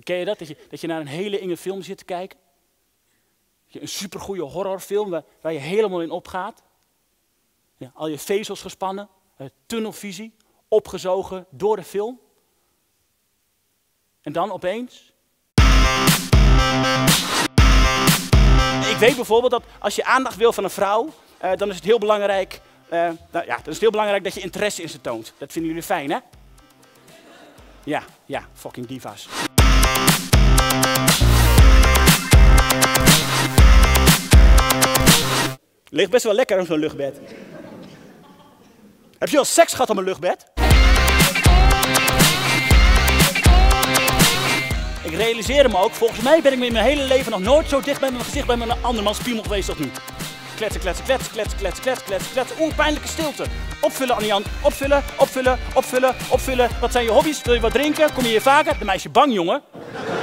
Ken je dat? Dat je naar een hele enge film zit te kijken? Een supergoeie horrorfilm waar je helemaal in opgaat. Ja, al je vezels gespannen, tunnelvisie, opgezogen door de film. En dan opeens... Ik weet bijvoorbeeld dat als je aandacht wil van een vrouw, dan is het heel belangrijk... dat je interesse in ze toont. Dat vinden jullie fijn, hè? Ja, fucking diva's. Ligt best wel lekker op zo'n luchtbed. Heb je al seks gehad op een luchtbed? Ik realiseer me ook, volgens mij ben ik me in mijn hele leven nog nooit zo dicht bij mijn gezicht bij mijn andermans piemel geweest als nu. Kletsen, kletsen, kletsen, kletsen, kletsen, kletsen, kletsen, kletsen. Oeh, pijnlijke stilte. Opvullen, Anne Jan. Opvullen, opvullen, opvullen, opvullen. Wat zijn je hobby's? Wil je wat drinken? Kom je hier vaker? De meisje bang, jongen.